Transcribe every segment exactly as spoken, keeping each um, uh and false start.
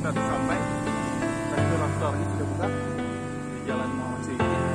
kita sudah sampai. Restoran store-nya sudah buka di Jalan Muhammad Syaiqin.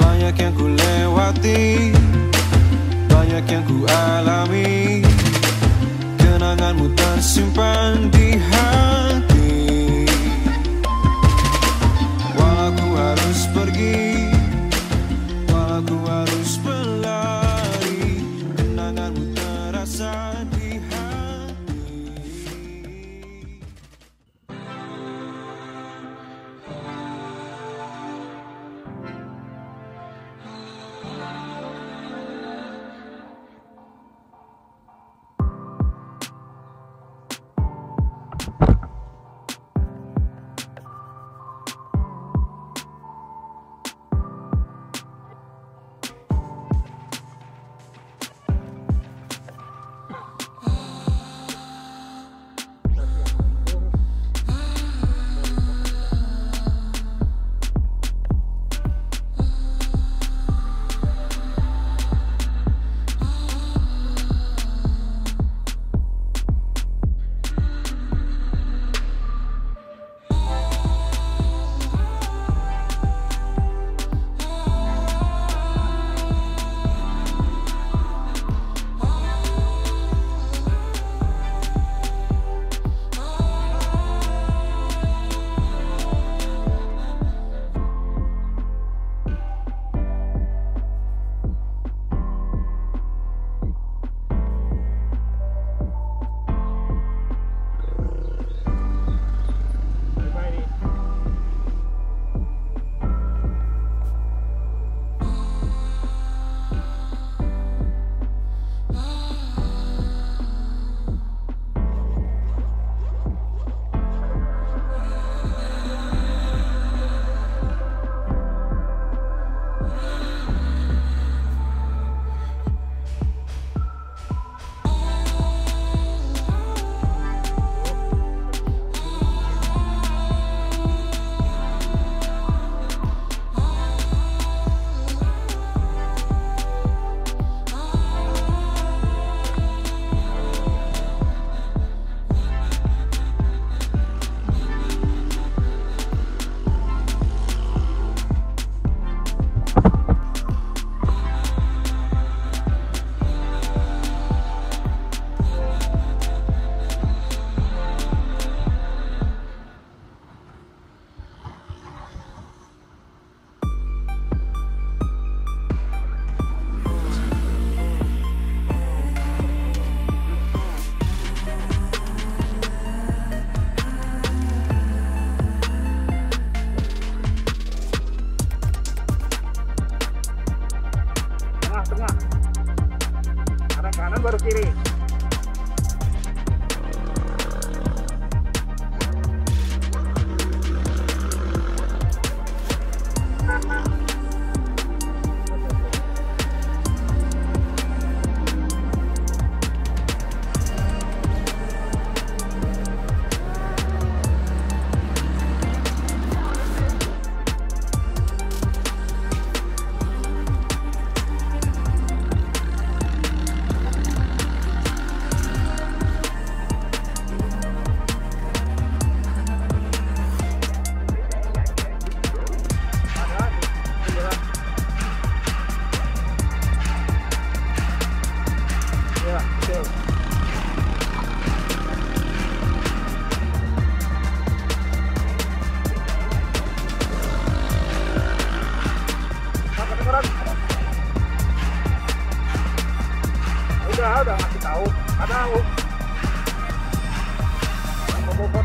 Banyak yang ku lewati, banyak yang ku alami, kenanganmu tersimpan di hati. Walau ku harus pergi, walau ku harus berlari, kenanganmu terasa di hati.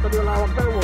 tadi lawak tahu.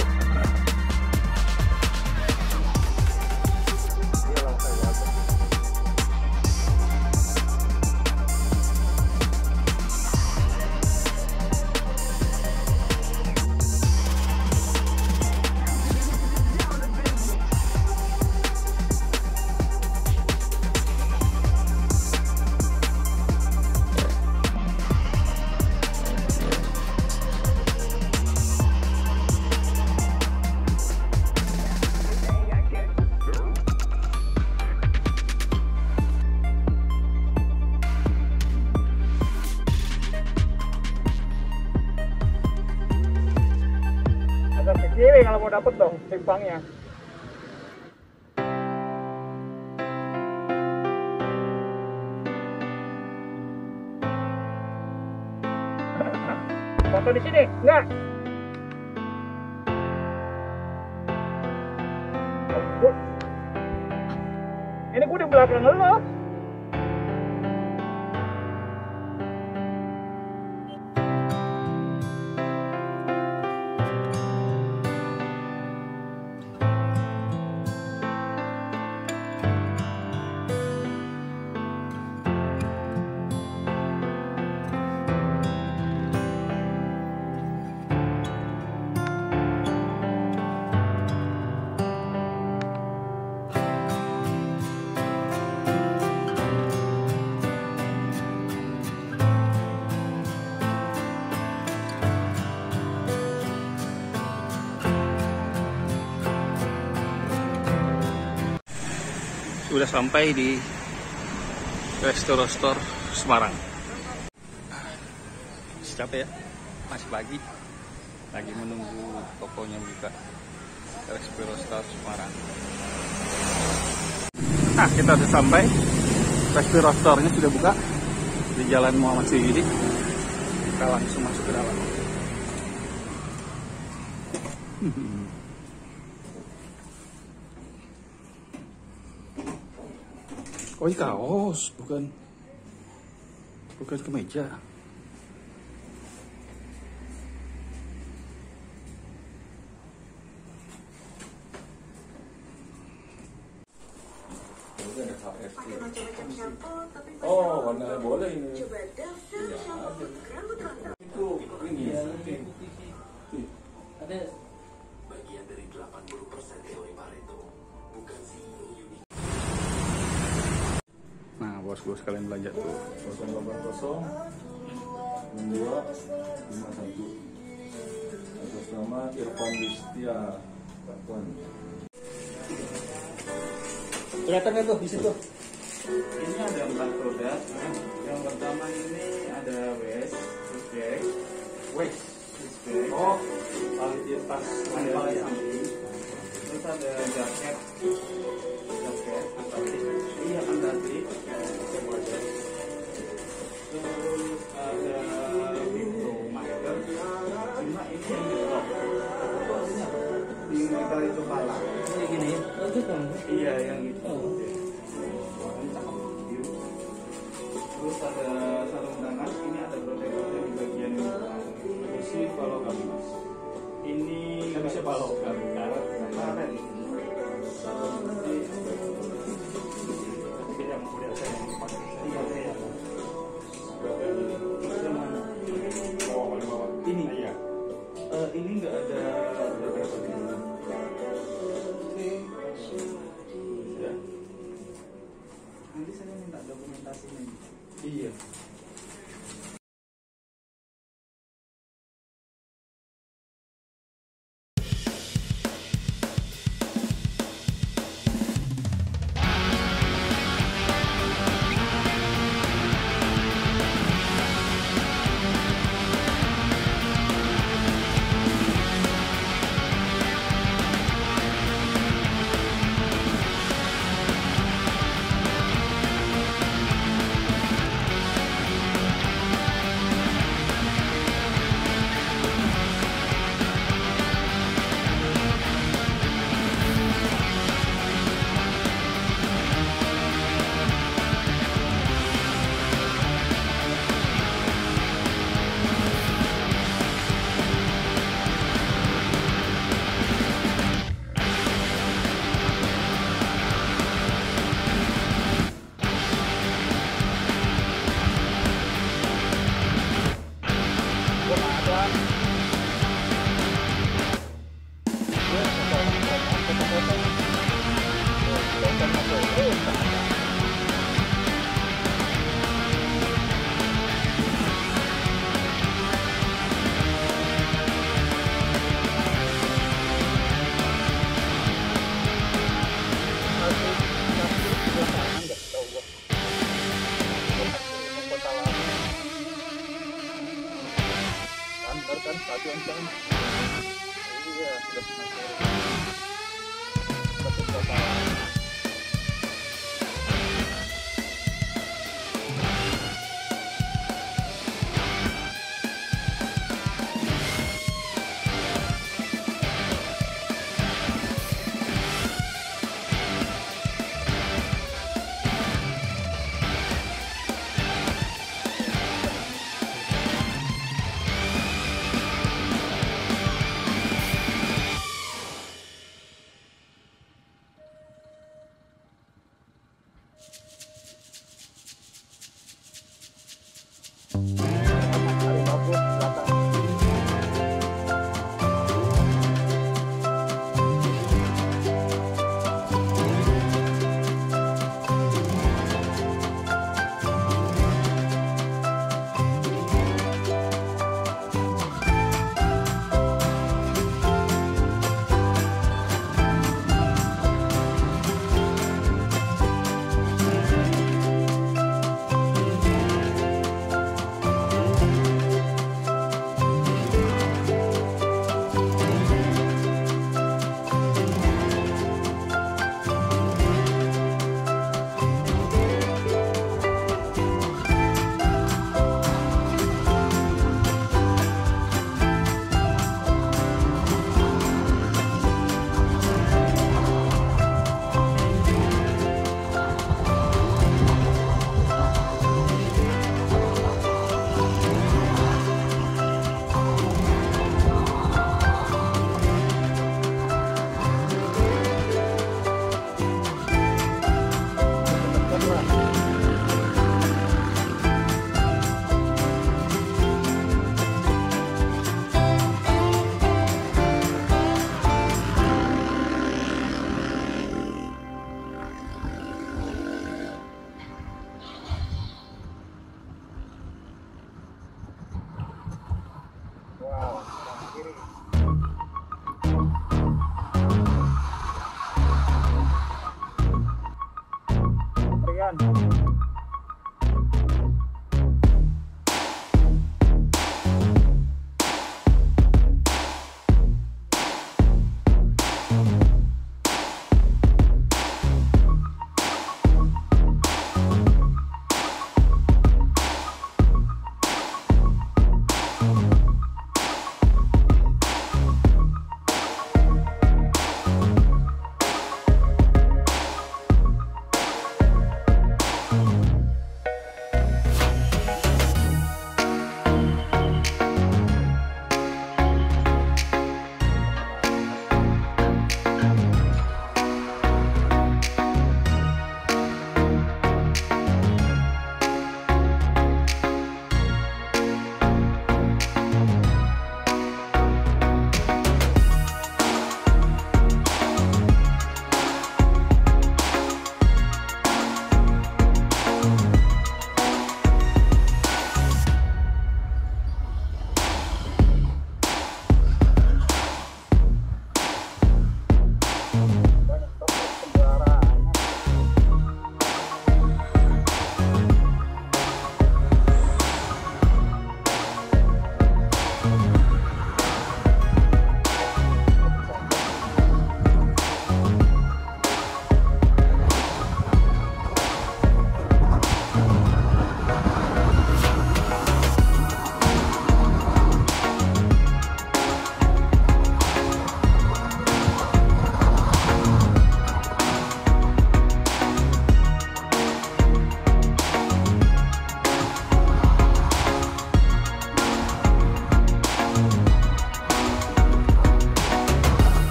Kiri kalau mau dapet dong simpangnya. Foto di sini enggak? Ini gue di belakang lo. Udah sampai di Restorostor Semarang. Capek ya, masih pagi. Lagi menunggu tokonya buka. Restorostor Semarang. Nah, kita udah sampai. Restorostornya sudah buka di Jalan Muhammad Syahidi. Kita langsung masuk ke dalam. Oh, ini kaos, bukan bukan kemeja. Oh, warna boleh ini. Itu ini ada bagian dari delapan puluh persen teori Pareto, bukan C E O unit. Nah, bos-bos kalian belanja tuh. nol delapan nol enam dua lima satu. Atas nama Irfan Listia. Takwan. Kelihatan enggak tuh di situ? Ini ada empat produk. Yang pertama ini ada waist, waist bag, waist bag. Oh, paling pas paling samping. Terus ada jaket. Jaket atau iya nanti terus ada window maker, cuma ini yang diblok di kita itu pala ini gini iya yang itu terus ada sarung tangan ini ada protektornya di bagian isi kalau kami ini bisa kalau kami karet karet ini ya uh, ini nggak ada ya. Nanti saya minta dokumentasinya. Iya.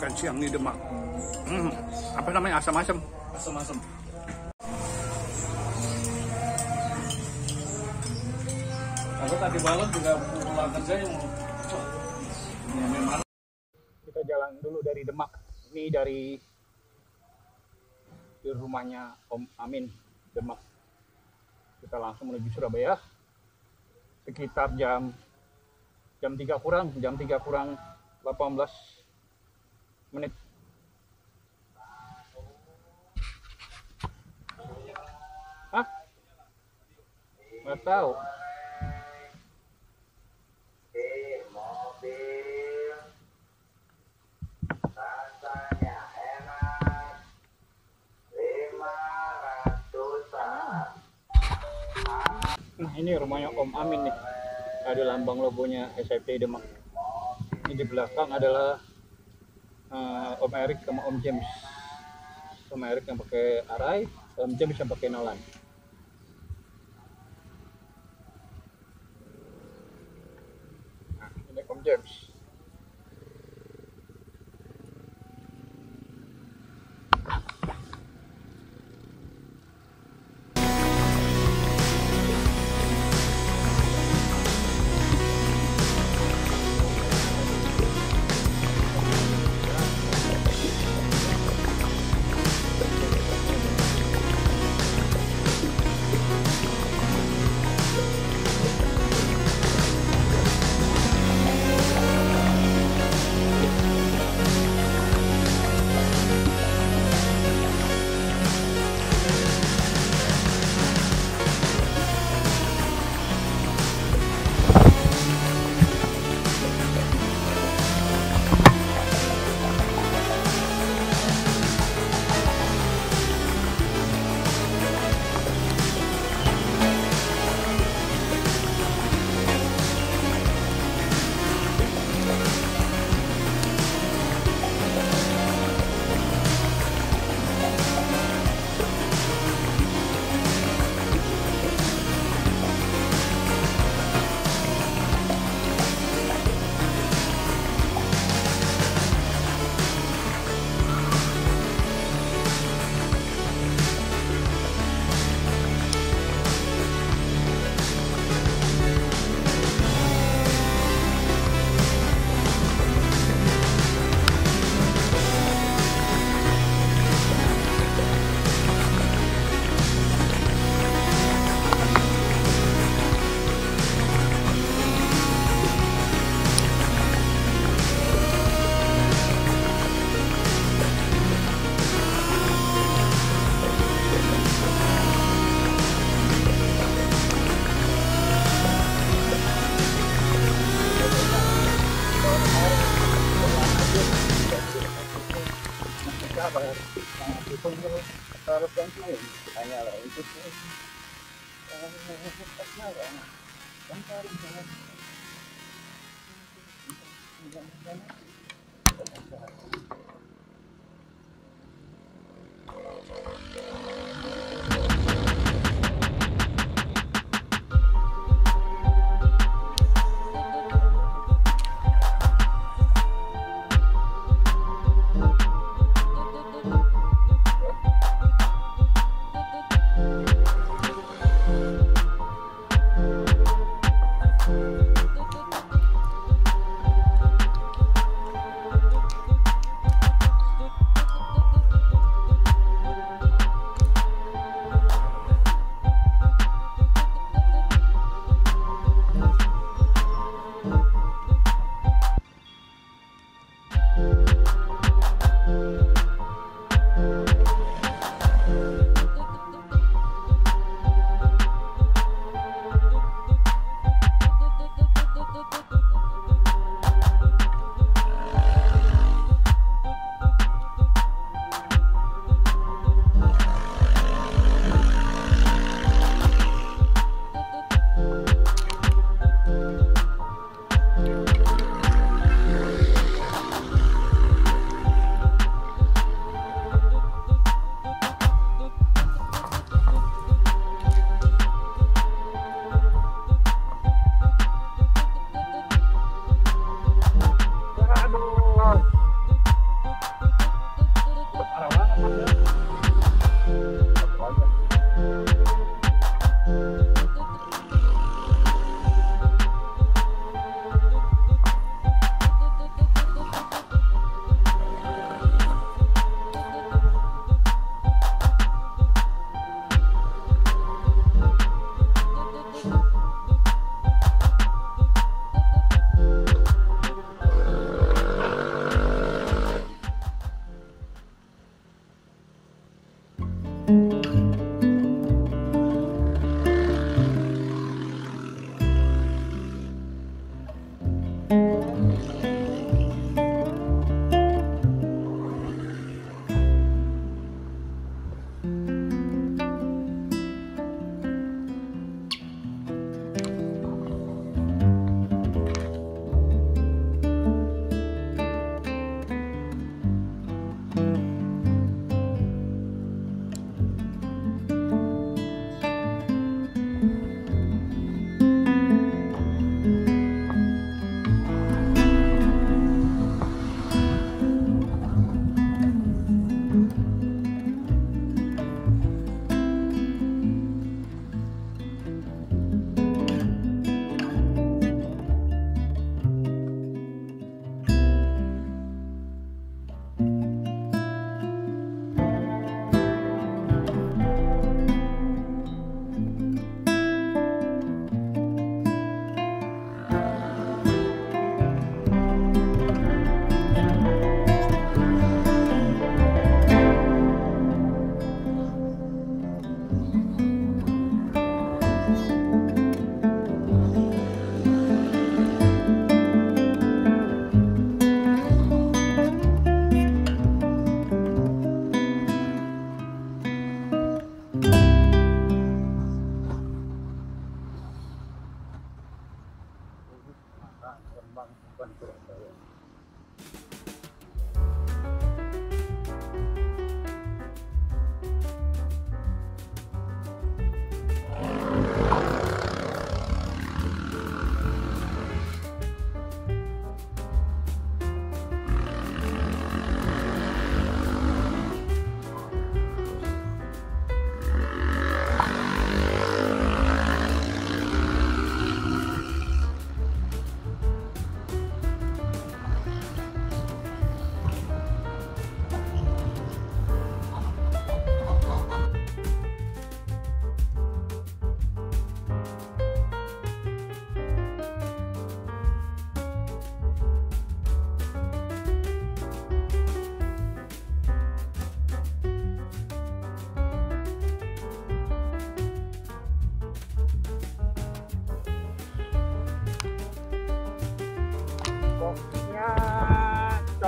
Bukan siang nih Demak. Hmm, apa namanya, asam-asam. Asam-asam. Aku tadi malam juga pulang kerja yang memang. Kita jalan dulu dari Demak. Ini dari di rumahnya Om Amin Demak. Kita langsung menuju Surabaya. Sekitar jam Jam tiga kurang, jam tiga kurang delapan belas menit. Hah? Nggak tahu. Nah, ini rumahnya Om Amin nih. Ada lambang logonya S I P Demak. Ini di belakang adalah uh, Om Eric sama Om James. Om Eric yang pakai Arai, Om James yang pakai Nolan. Nah, ini Om James. We'll be right back.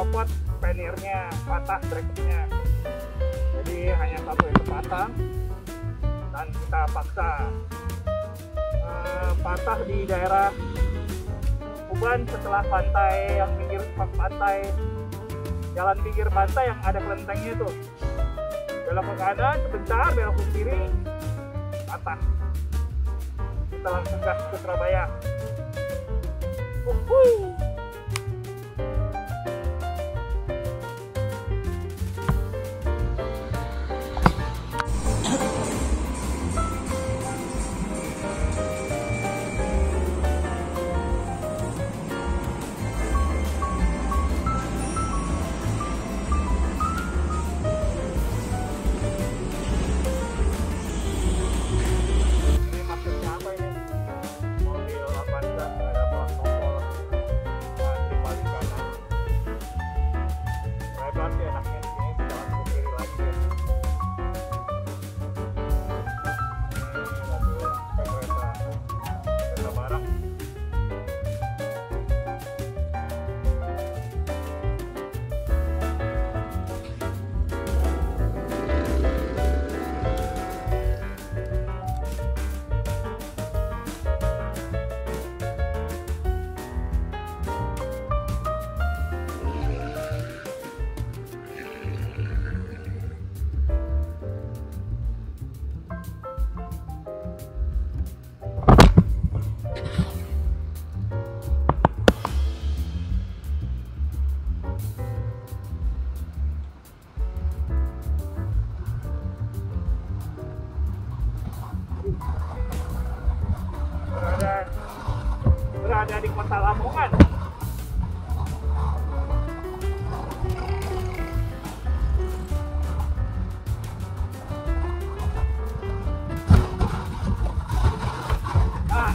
copot panirnya, patah bracketnya. Jadi hanya satu itu patah dan kita paksa. E, patah di daerah Uban setelah pantai, yang pinggir pantai, jalan pinggir pantai yang ada kelentengnya itu. Belok ke kanan sebentar, belok ke kiri, patah. Kita langsung gas ke Surabaya. Uhuh. Berada di kota Lamongan. Nah,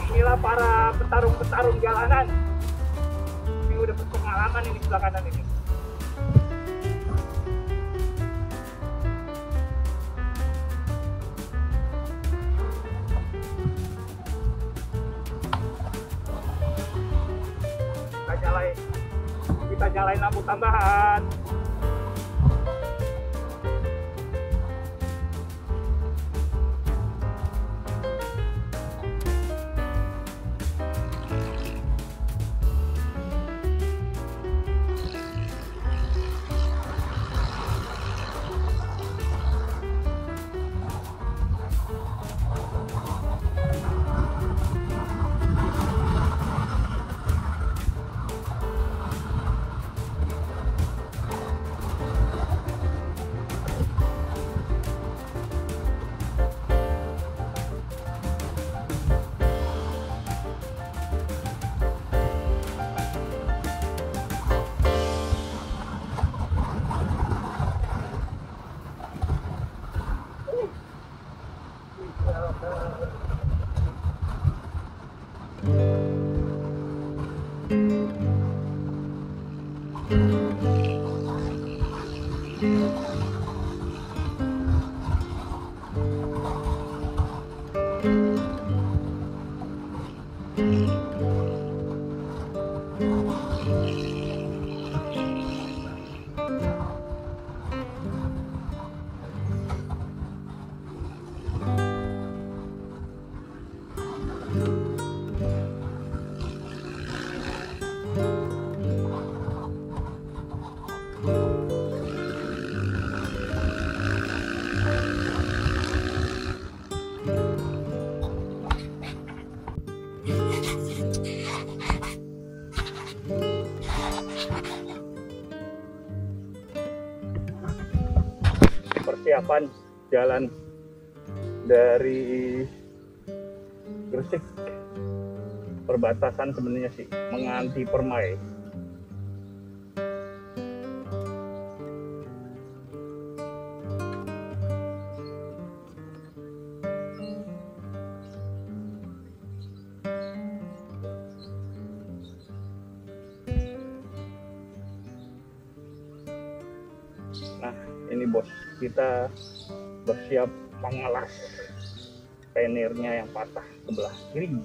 inilah para petarung-petarung jalanan. Ini udah berpengalaman ini sebelah kanan ini. Kita nyalain lampu tambahan. Persiapan jalan dari Gresik perbatasan sebenarnya sih menganti Permai. Nah, ini bos, kita bersiap mengelas penirnya yang patah sebelah kiri.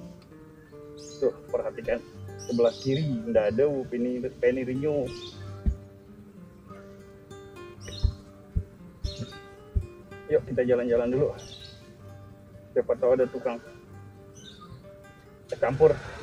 Tuh, perhatikan sebelah kiri, ndak ada ini penirnya. Yuk kita jalan-jalan dulu. Siapa tahu ada tukang campur.